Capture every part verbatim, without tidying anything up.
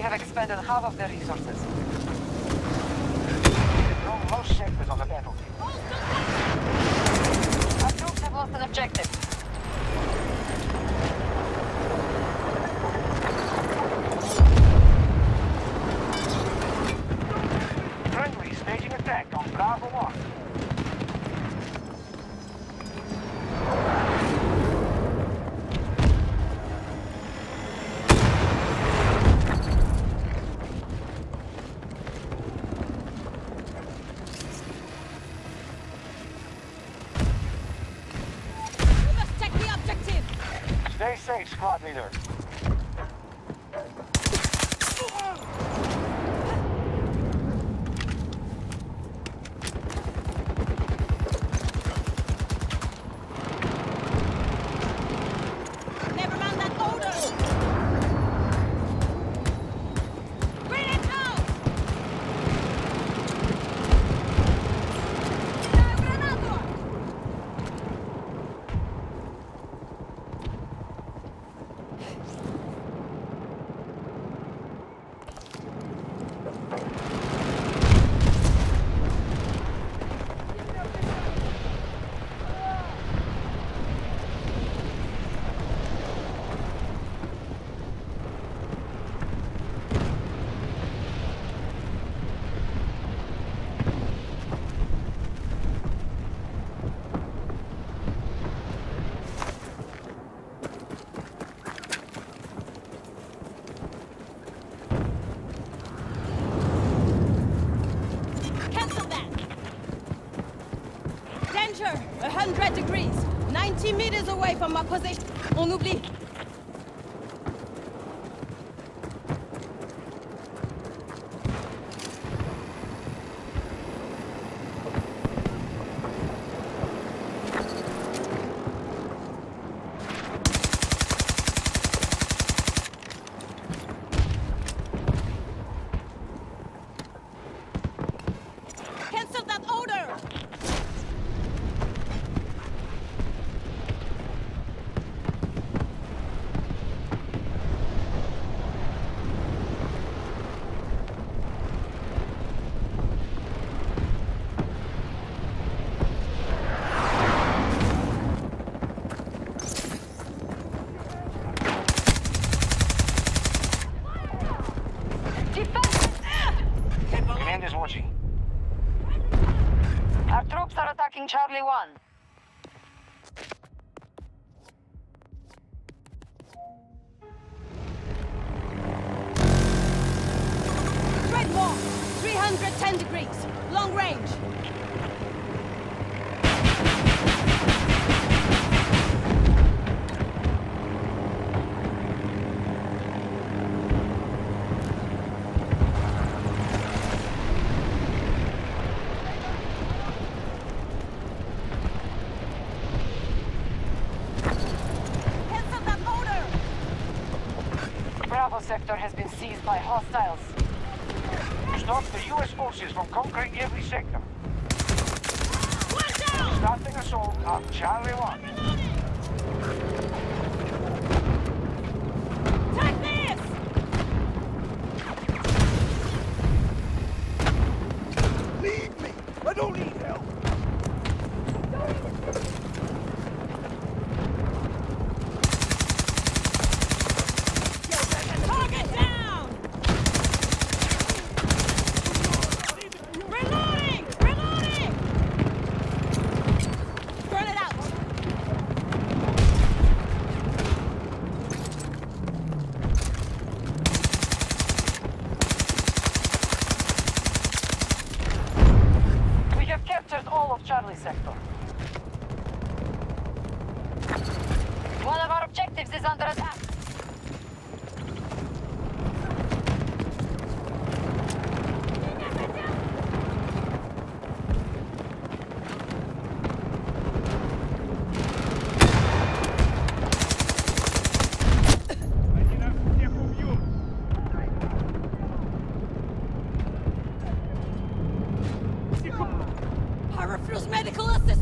They have expended half of their resources. Wrong most sectors on the battlefield. Our troops have lost an objective. Friendly staging attack on Bravo one. Stay safe, squad leader. A hundred degrees, ninety meters away from my position. On oublie. Our troops are attacking Charlie one. Red wall, three hundred ten degrees, long range. Bravo sector has been seized by hostiles. Stop the U S forces from conquering every sector. Starting assault on Charlie one. Charlie sector. One of our objectives is under attack. I refuse medical assistance.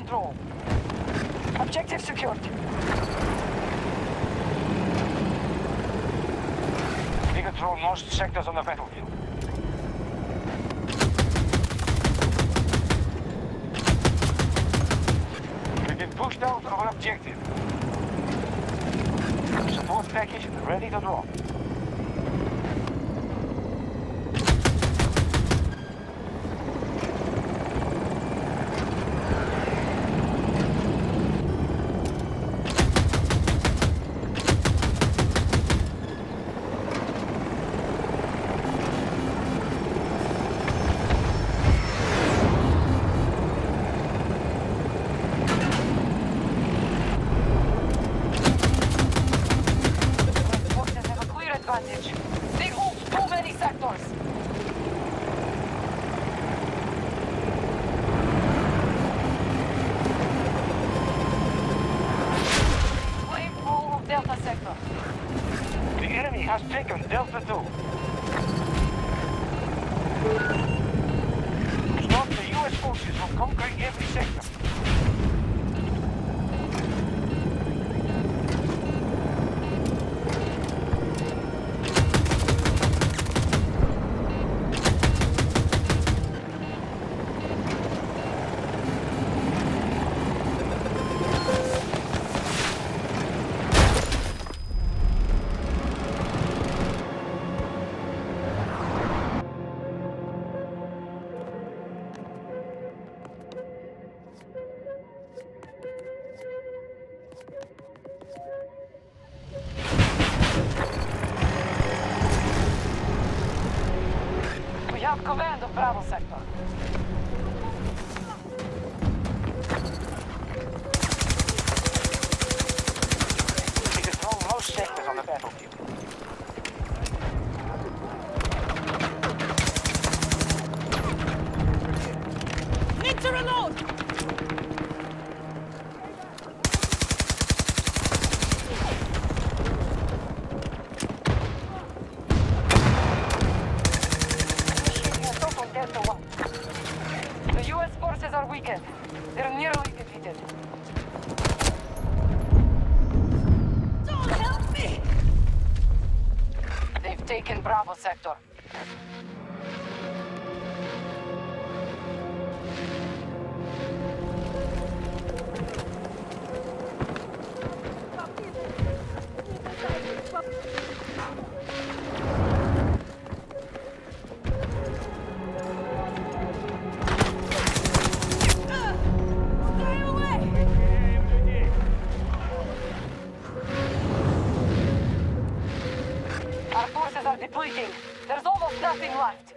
control. Objective secured. We control most sectors on the battlefield. We've been pushed out of our objective. Support package ready to drop. Command of Bravo Sector. We control most sectors on the battlefield. Need to reload! Taken Bravo Sector. There's almost nothing left.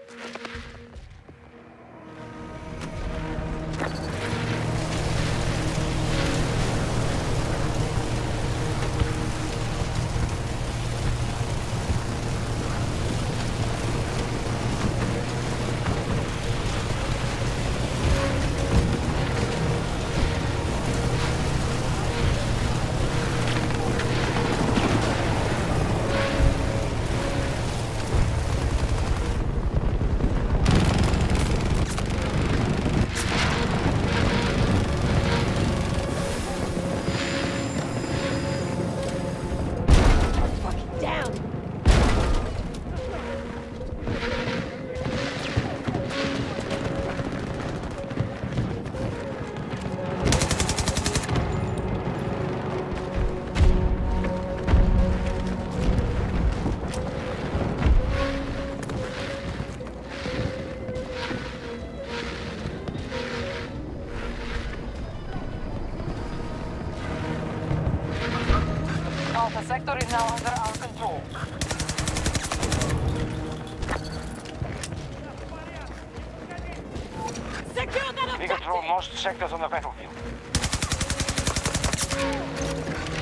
The sector is now under our control. Secure that objective! We control most sectors on the battlefield.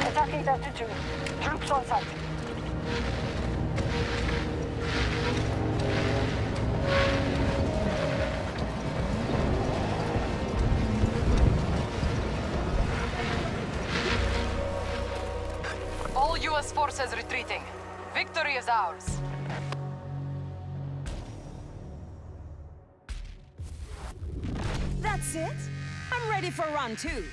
Attacking altitude. Troops on site. U S forces retreating. Victory is ours. That's it? I'm ready for round two.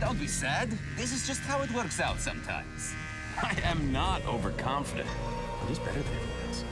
Don't be sad. This is just how it works out sometimes. I am not overconfident. It is better than everyone else.